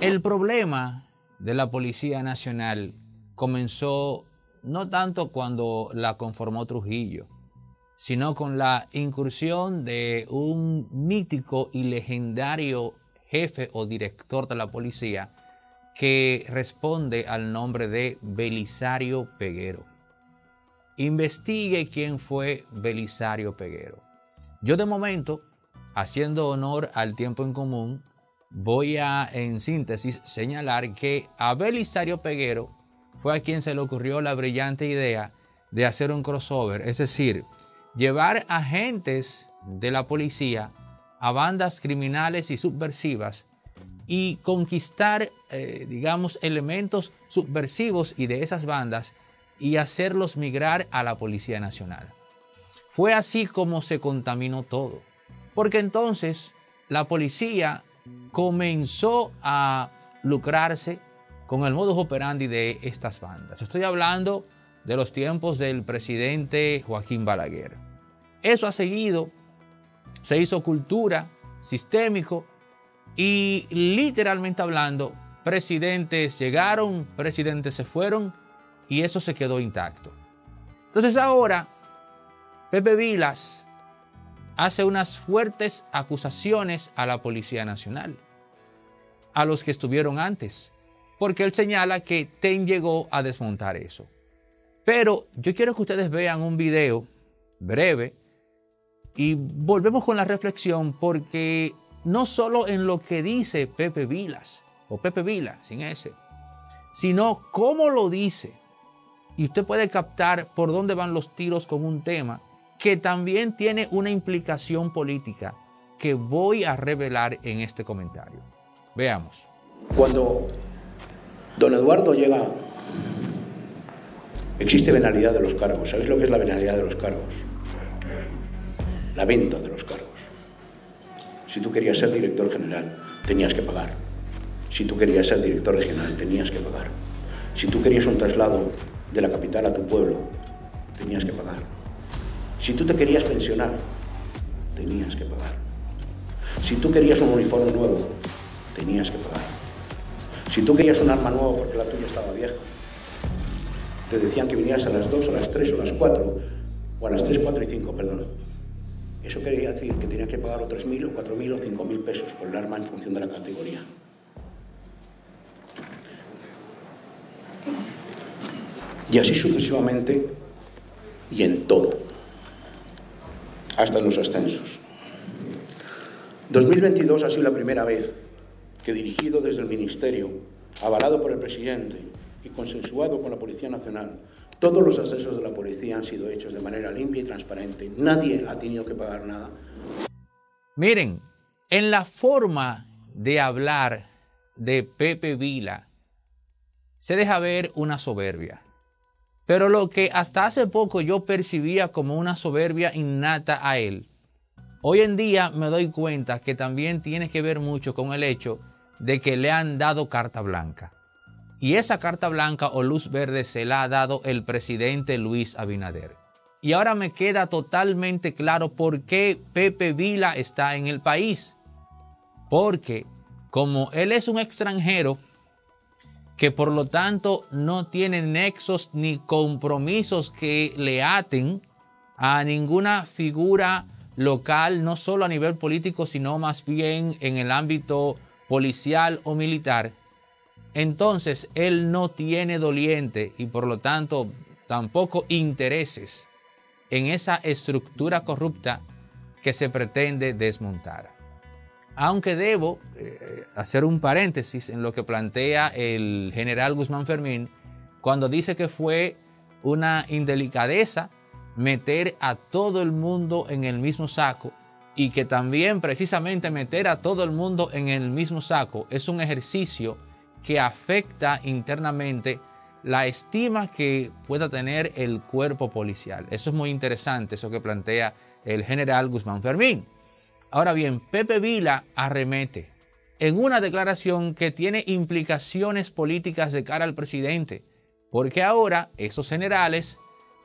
El problema de la Policía Nacional comenzó no tanto cuando la conformó Trujillo, sino con la incursión de un mítico y legendario jefe o director de la policía que responde al nombre de Belisario Peguero. Investigue quién fue Belisario Peguero. Yo de momento, haciendo honor al tiempo en común, voy a, en síntesis, señalar que a Belisario Peguero fue a quien se le ocurrió la brillante idea de hacer un crossover, es decir, llevar agentes de la policía a bandas criminales y subversivas y conquistar, digamos, elementos subversivos y de esas bandas y hacerlos migrar a la Policía Nacional. Fue así como se contaminó todo, porque entonces la policía comenzó a lucrarse con el modus operandi de estas bandas. Estoy hablando de los tiempos del presidente Joaquín Balaguer. Eso ha seguido, se hizo cultura, sistémico, y literalmente hablando, presidentes llegaron, presidentes se fueron, y eso se quedó intacto. Entonces ahora, Pepe Vilas hace unas fuertes acusaciones a la Policía Nacional, a los que estuvieron antes, porque él señala que TEN llegó a desmontar eso. Pero yo quiero que ustedes vean un video breve y volvemos con la reflexión, porque no solo en lo que dice Pepe Vilas, o Pepe Vila, sin ese, sino cómo lo dice. Y usted puede captar por dónde van los tiros con un tema que también tiene una implicación política que voy a revelar en este comentario. Veamos. Cuando don Eduardo llega, existe venalidad de los cargos. ¿Sabéis lo que es la venalidad de los cargos? La venta de los cargos. Si tú querías ser director general, tenías que pagar. Si tú querías ser director regional, tenías que pagar. Si tú querías un traslado de la capital a tu pueblo, tenías que pagar. Si tú te querías pensionar, tenías que pagar. Si tú querías un uniforme nuevo, tenías que pagar. Si tú querías un arma nueva porque la tuya estaba vieja, te decían que vinieras a las 2, a las 3 o a las 4, o a las 3, 4 y 5, perdón. Eso quería decir que tenías que pagar o 3.000 o 4.000 o 5.000 pesos por el arma en función de la categoría. Y así sucesivamente y en todo. Hasta en los ascensos. 2022 ha sido la primera vez que, dirigido desde el Ministerio, avalado por el presidente y consensuado con la Policía Nacional, todos los ascensos de la policía han sido hechos de manera limpia y transparente. Nadie ha tenido que pagar nada. Miren, en la forma de hablar de Pepe Vila se deja ver una soberbia. Pero lo que hasta hace poco yo percibía como una soberbia innata a él, hoy en día me doy cuenta que también tiene que ver mucho con el hecho de que le han dado carta blanca. Y esa carta blanca o luz verde se la ha dado el presidente Luis Abinader. Y ahora me queda totalmente claro por qué Pepe Vila está en el país. Porque como él es un extranjero, que por lo tanto no tiene nexos ni compromisos que le aten a ninguna figura local, no solo a nivel político, sino más bien en el ámbito policial o militar. Entonces, él no tiene doliente y por lo tanto tampoco intereses en esa estructura corrupta que se pretende desmontar. Aunque debo hacer un paréntesis en lo que plantea el general Guzmán Fermín cuando dice que fue una indelicadeza meter a todo el mundo en el mismo saco y que también precisamente meter a todo el mundo en el mismo saco es un ejercicio que afecta internamente la estima que pueda tener el cuerpo policial. Eso es muy interesante, eso que plantea el general Guzmán Fermín. Ahora bien, Pepe Vila arremete en una declaración que tiene implicaciones políticas de cara al presidente, porque ahora esos generales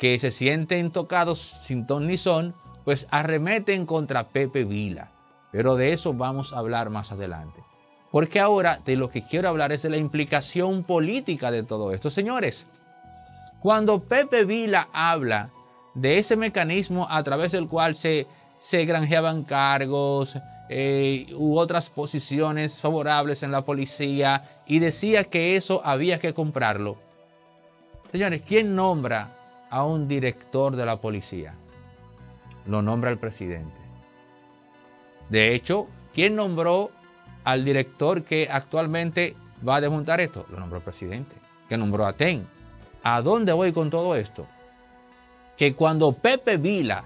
que se sienten tocados sin ton ni son, pues arremeten contra Pepe Vila. Pero de eso vamos a hablar más adelante. Porque ahora de lo que quiero hablar es de la implicación política de todo esto. Señores, cuando Pepe Vila habla de ese mecanismo a través del cual se granjeaban cargos u otras posiciones favorables en la policía y decía que eso había que comprarlo. Señores, ¿quién nombra a un director de la policía? Lo nombra el presidente. De hecho, ¿quién nombró al director que actualmente va a desmontar esto? Lo nombró el presidente, que nombró a TEN. ¿A dónde voy con todo esto? Que cuando Pepe Vila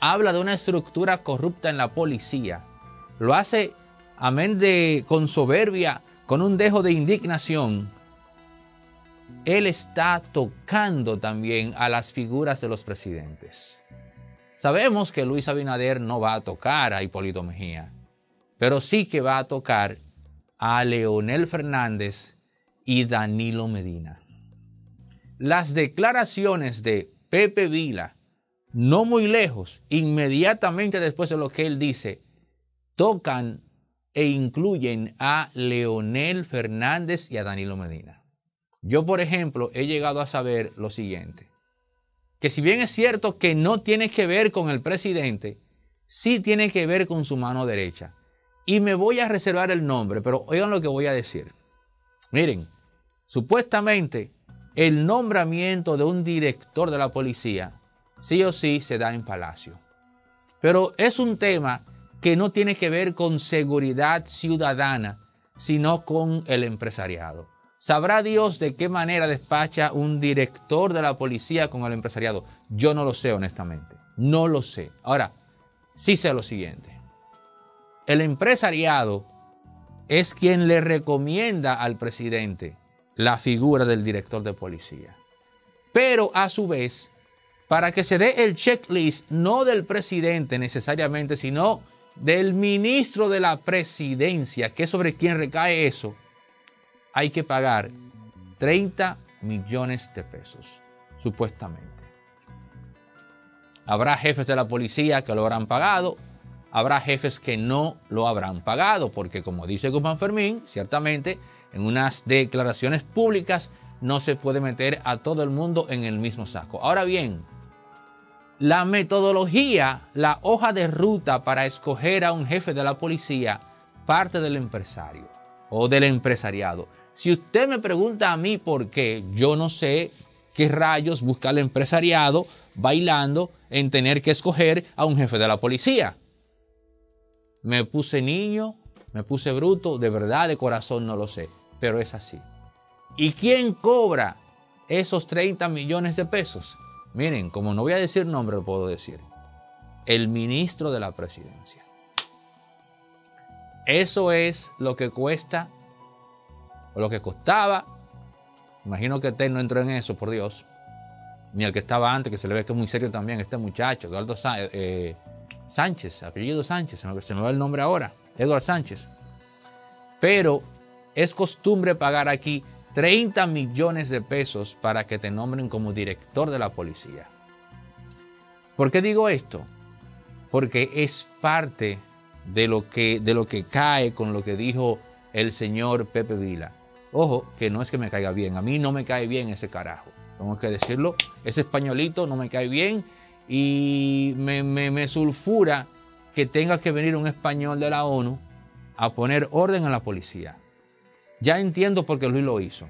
habla de una estructura corrupta en la policía, lo hace, amén de con soberbia, con un dejo de indignación, él está tocando también a las figuras de los presidentes. Sabemos que Luis Abinader no va a tocar a Hipólito Mejía, pero sí que va a tocar a Leonel Fernández y Danilo Medina. Las declaraciones de Pepe Vila, no muy lejos, inmediatamente después de lo que él dice, tocan e incluyen a Leonel Fernández y a Danilo Medina. Yo, por ejemplo, he llegado a saber lo siguiente, que si bien es cierto que no tiene que ver con el presidente, sí tiene que ver con su mano derecha. Y me voy a reservar el nombre, pero oigan lo que voy a decir. Miren, supuestamente el nombramiento de un director de la policía sí o sí se da en Palacio. Pero es un tema que no tiene que ver con seguridad ciudadana, sino con el empresariado. ¿Sabrá Dios de qué manera despacha un director de la policía con el empresariado? Yo no lo sé, honestamente. No lo sé. Ahora, sí sé lo siguiente. El empresariado es quien le recomienda al presidente la figura del director de policía. Pero a su vez, para que se dé el checklist no del presidente necesariamente, sino del ministro de la presidencia, que es sobre quien recae eso, hay que pagar 30 millones de pesos, supuestamente. Habrá jefes de la policía que lo habrán pagado. Habrá jefes que no lo habrán pagado, porque como dice Guzmán Fermín, ciertamente en unas declaraciones públicas no se puede meter a todo el mundo en el mismo saco. Ahora bien, la metodología, la hoja de ruta para escoger a un jefe de la policía parte del empresario o del empresariado. Si usted me pregunta a mí por qué, yo no sé qué rayos busca el empresariado bailando en tener que escoger a un jefe de la policía. Me puse niño, me puse bruto, de verdad, de corazón no lo sé, pero es así. ¿Y quién cobra esos 30 millones de pesos? Miren, como no voy a decir nombre, lo puedo decir. El ministro de la presidencia. Eso es lo que cuesta, o lo que costaba. Imagino que Ted no entró en eso, por Dios. Ni el que estaba antes, que se le ve que es muy serio también, este muchacho, Eduardo Sánchez. Sánchez, apellido Sánchez, se me va el nombre ahora, Eduardo Sánchez. Pero es costumbre pagar aquí 30 millones de pesos para que te nombren como director de la policía. ¿Por qué digo esto? Porque es parte de lo que cae con lo que dijo el señor Pepe Vila. Ojo, que no es que me caiga bien, a mí no me cae bien ese carajo, tengo que decirlo, ese españolito no me cae bien. Y me sulfura que tenga que venir un español de la ONU a poner orden a la policía. Ya entiendo por qué Luis lo hizo.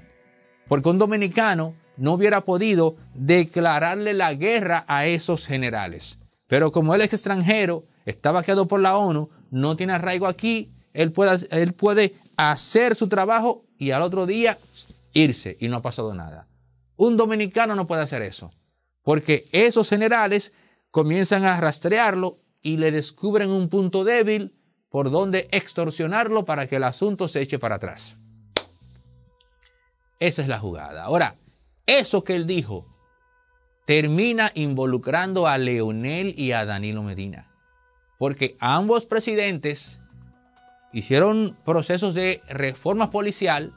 Porque un dominicano no hubiera podido declararle la guerra a esos generales. Pero como él es extranjero, está vaqueado por la ONU, no tiene arraigo aquí, él puede hacer su trabajo y al otro día irse y no ha pasado nada. Un dominicano no puede hacer eso. Porque esos generales comienzan a rastrearlo y le descubren un punto débil por donde extorsionarlo para que el asunto se eche para atrás. Esa es la jugada. Ahora, eso que él dijo termina involucrando a Leonel y a Danilo Medina. Porque ambos presidentes hicieron procesos de reforma policial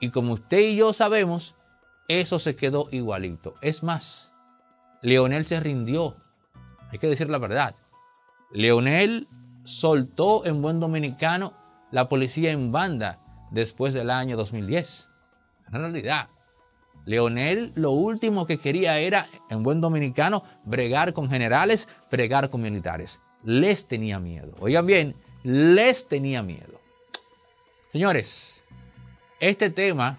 y como usted y yo sabemos, eso se quedó igualito. Es más, Leonel se rindió, hay que decir la verdad. Leonel soltó en buen dominicano la policía en banda después del año 2010. En realidad, Leonel lo último que quería era, en buen dominicano, bregar con generales, bregar con militares. Les tenía miedo. Oigan bien, les tenía miedo. Señores, este tema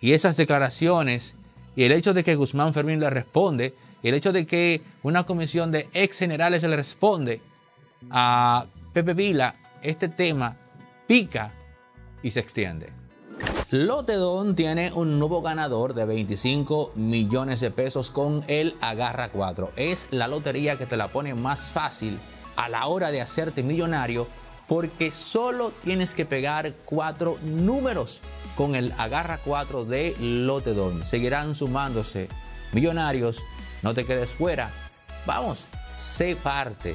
y esas declaraciones y el hecho de que Guzmán Fermín le responde, y el hecho de que una comisión de ex generales le responde a Pepe Vila, este tema pica y se extiende. Lotedon tiene un nuevo ganador de 25 millones de pesos con el Agarra 4. Es la lotería que te la pone más fácil a la hora de hacerte millonario, porque solo tienes que pegar 4 números con el Agarra 4 de Lotedon. Seguirán sumándose millonarios, no te quedes fuera. Vamos, sé parte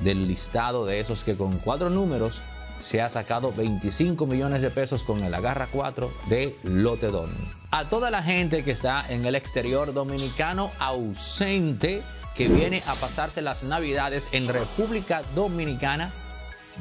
del listado de esos que con 4 números se ha sacado 25 millones de pesos con el Agarra 4 de Lotedon. A toda la gente que está en el exterior dominicano ausente, que viene a pasarse las navidades en República Dominicana,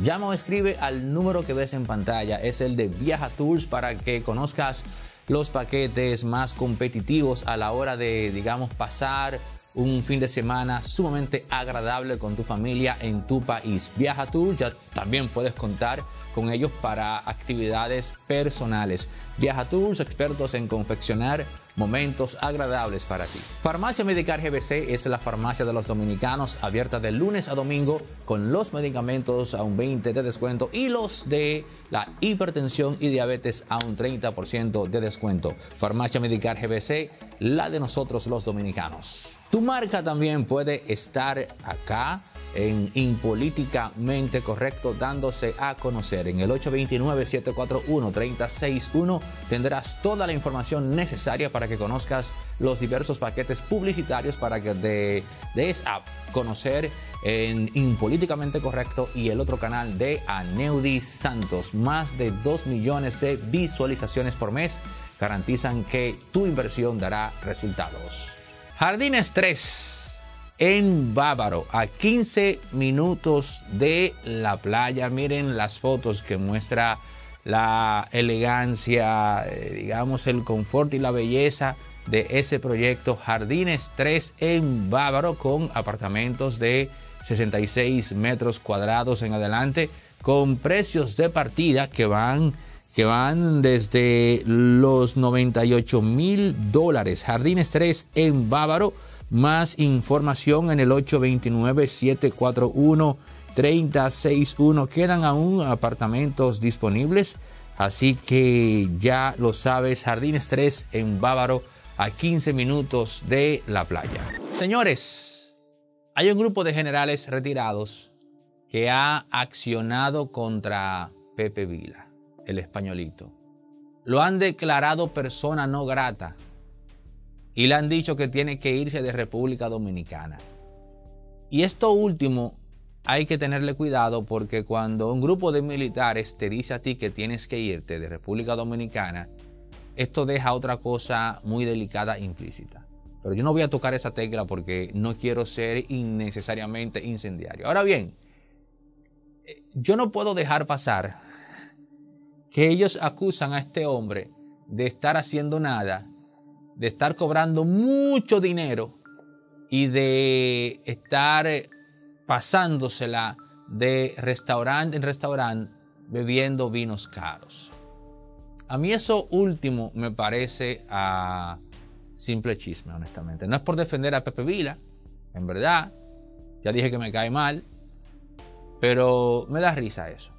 llama o escribe al número que ves en pantalla. Es el de Viaja Tours para que conozcas los paquetes más competitivos a la hora de, digamos, pasar un fin de semana sumamente agradable con tu familia en tu país. Viaja Tours, ya también puedes contar con ellos para actividades personales. Viaja Tours, expertos en confeccionar momentos agradables para ti. Farmacia Medicar GBC es la farmacia de los dominicanos, abierta de lunes a domingo con los medicamentos a un 20% de descuento y los de la hipertensión y diabetes a un 30% de descuento. Farmacia Medicar GBC, la de nosotros los dominicanos. Tu marca también puede estar acá en Impoliticamente Correcto, dándose a conocer. En el 829-741-3061 tendrás toda la información necesaria para que conozcas los diversos paquetes publicitarios para que te des a conocer en Impolíticamente Correcto y el otro canal de Aneudys Santos. Más de 2 millones de visualizaciones por mes garantizan que tu inversión dará resultados. Jardines 3. En Bávaro, a 15 minutos de la playa. Miren las fotos que muestra la elegancia, digamos, el confort y la belleza de ese proyecto Jardines 3 en Bávaro, con apartamentos de 66 metros cuadrados en adelante, con precios de partida que van desde los $98,000. Jardines 3 en Bávaro. Más información en el 829-741-3061. Quedan aún apartamentos disponibles, así que ya lo sabes, Jardines 3 en Bávaro, a 15 minutos de la playa. Señores, hay un grupo de generales retirados que ha accionado contra Pepe Vila, el españolito. Lo han declarado persona no grata y le han dicho que tiene que irse de República Dominicana. Y esto último hay que tenerle cuidado, porque cuando un grupo de militares te dice a ti que tienes que irte de República Dominicana, esto deja otra cosa muy delicada implícita. Pero yo no voy a tocar esa tecla porque no quiero ser innecesariamente incendiario. Ahora bien, yo no puedo dejar pasar que ellos acusan a este hombre de estar haciendo nada, de estar cobrando mucho dinero y de estar pasándosela de restaurante en restaurante bebiendo vinos caros. A mí eso último me parece a simple chisme, honestamente. No es por defender a Pepe Vila, en verdad, ya dije que me cae mal, pero me da risa eso.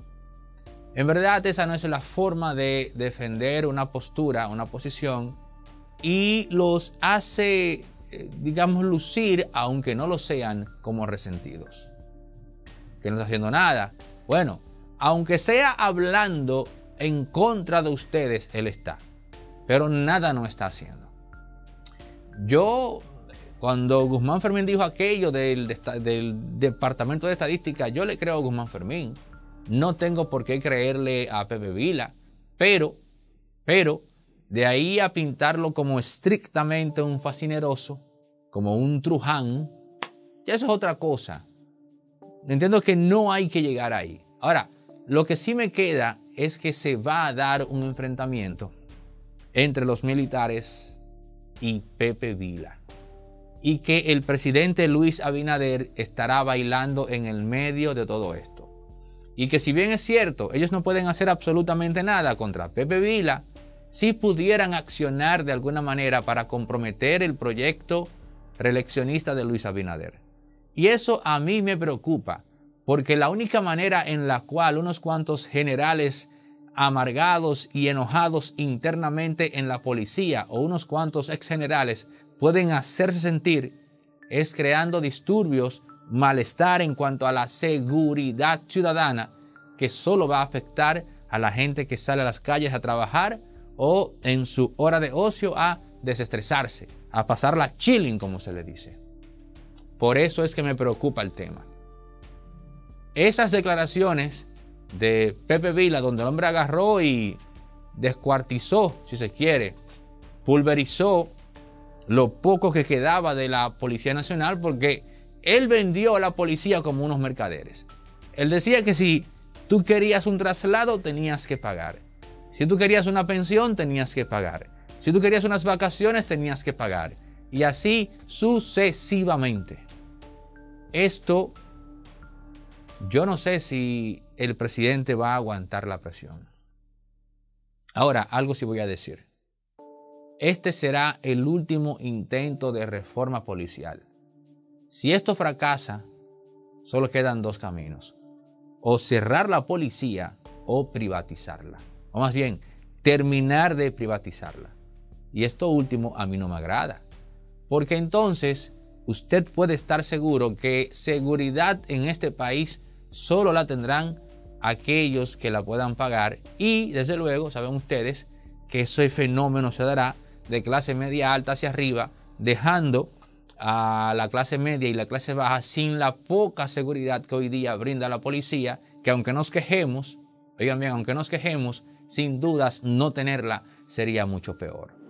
En verdad, esa no es la forma de defender una postura, una posición, y los hace, digamos, lucir, aunque no lo sean, como resentidos. Que no está haciendo nada. Bueno, aunque sea hablando en contra de ustedes, él está. Pero nada no está haciendo. Yo, cuando Guzmán Fermín dijo aquello del Departamento de Estadística, yo le creo a Guzmán Fermín. No tengo por qué creerle a Pepe Vila. Pero, de ahí a pintarlo como estrictamente un fascineroso, como un truján, ya eso es otra cosa. Entiendo que no hay que llegar ahí. Ahora, Lo que sí me queda es que se va a dar un enfrentamiento entre los militares y Pepe Vila, y que el presidente Luis Abinader estará bailando en el medio de todo esto. Y que si bien es cierto, ellos no pueden hacer absolutamente nada contra Pepe Vila, sí pudieran accionar de alguna manera para comprometer el proyecto reeleccionista de Luis Abinader. Y eso a mí me preocupa, porque la única manera en la cual unos cuantos generales amargados y enojados internamente en la policía o unos cuantos exgenerales pueden hacerse sentir es creando disturbios, malestar en cuanto a la seguridad ciudadana, que solo va a afectar a la gente que sale a las calles a trabajar o en su hora de ocio a desestresarse, a pasarla chilling, como se le dice. Por eso es que me preocupa el tema. Esas declaraciones de Pepe Vila, donde el hombre agarró y descuartizó, si se quiere, pulverizó lo poco que quedaba de la Policía Nacional, porque él vendió a la policía como unos mercaderes. Él decía que si tú querías un traslado, tenías que pagar. Si tú querías una pensión, tenías que pagar. Si tú querías unas vacaciones, tenías que pagar. Y así sucesivamente. Esto, yo no sé si el presidente va a aguantar la presión. Ahora, algo sí voy a decir. Este será el último intento de reforma policial. Si esto fracasa, solo quedan dos caminos: o cerrar la policía o privatizarla. O más bien, terminar de privatizarla. Y esto último a mí no me agrada, porque entonces usted puede estar seguro que seguridad en este país solo la tendrán aquellos que la puedan pagar. Y desde luego, saben ustedes que ese fenómeno se dará de clase media alta hacia arriba, dejando a la clase media y la clase baja sin la poca seguridad que hoy día brinda la policía, que aunque nos quejemos, oigan bien, aunque nos quejemos, sin dudas no tenerla sería mucho peor.